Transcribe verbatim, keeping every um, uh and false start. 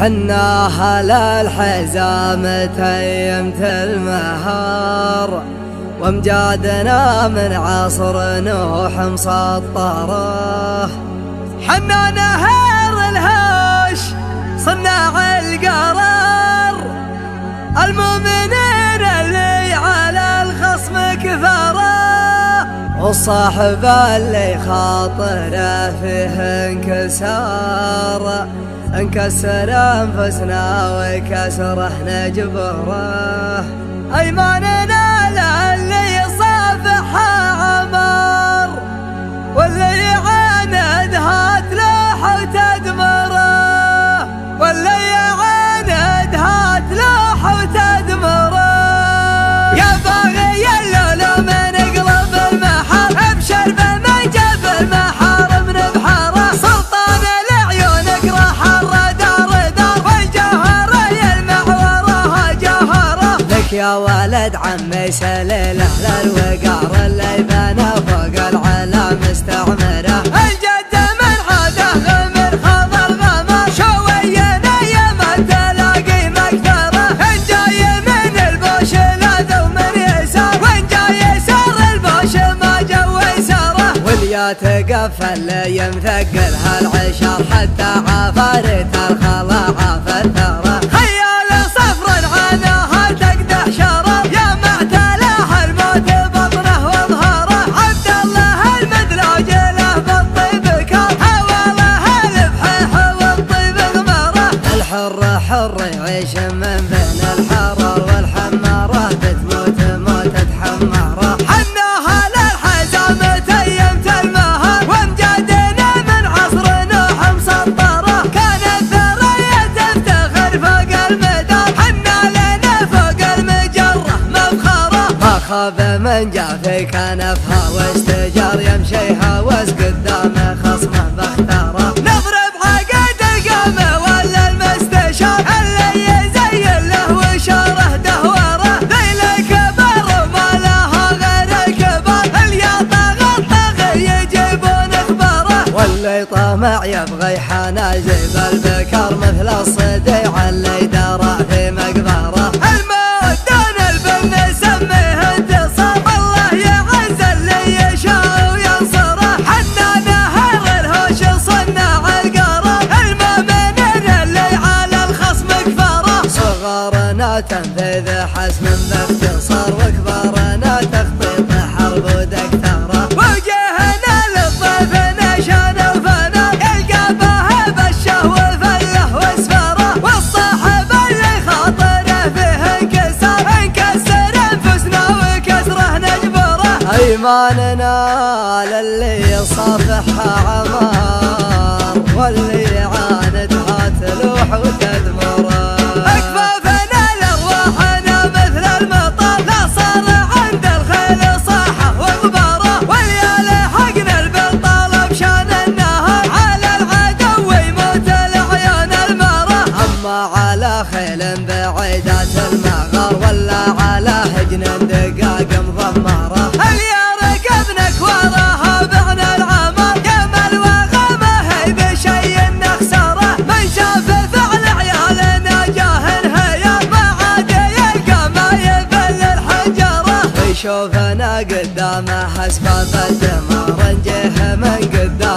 حنا حلال حزام تيمت المهار، وامجادنا من عصر نوح مسطره. حنا نهار الهوش صناع القرار، المؤمنين اللي على الخصم كثرة، والصاحب اللي خاطره فيه انكسار. انكسر انفسنا وكسره نجبره، ايماننا للي صافحها عمر، واللي عاندها تلوح وتدمره، واللي عاندها تلوح وتدمره. يا باغي اللولو من قلب المحار، ابشر بمن جاب المحار. يا ولد عمي سليل أهل الوقار، اللي بنى فوق العلا مستعمره، الجد من عاده غمر خاض الغمر، شوينا يما تلاقي مكثره، الجاي من البوش لاذ ومن يسار، والجاي يسار البوش ما جو يساره، واليا تقفل يمثقلها العشار، حتى عفاريت الخلا عفثره. عيش من بين الحرار والحماره، بتموت موتة حماره. حناها للحزام تيمت المهار، وامجادنا من عصر نوح مسطره، كانت ثريا تفتخر فوق المدار، حنا لنا فوق المجره مفخره. ما خاب من جاء في كنفها واستجار، يمشي هوس قدام خصمه باختاره. نضرب عقد القامه ولا المستشار، واللي طمع يبغى يحناجب البكر، مثل الصديع اللي درى في مقبره. الموت دون البن سميه انتصار، الله يعز اللي يشاء وينصره. حنا نهار الهوش صناع القرار، المؤمنين اللي على الخصم كفره، صغارنا تنفيذ حسم باختصار، وكبارنا تخطيط حرب ودكتاره. وجهنا للطيف ايماننا للي يصافحها عمار، واللي عاندها تلوح وتدمره. اكفافنا لارواحنا مثل المطر، لا صار عند الخيل صاحه وغباره، واليا لحقنا البطاله بشان النهار، على العدو يموت العيون المره. اما على خيل بعيدات المغار، ولا على هجن دقاق مضمره، وراها بعنا العمار، جمل وغمه هي بشي نخسره. من شاف فعل عيالنا جاهل هيا، ما عاد يلقى ما يبل الحجره، ويشوفنا قدامه اسباب الدمار، نجيه من قدامه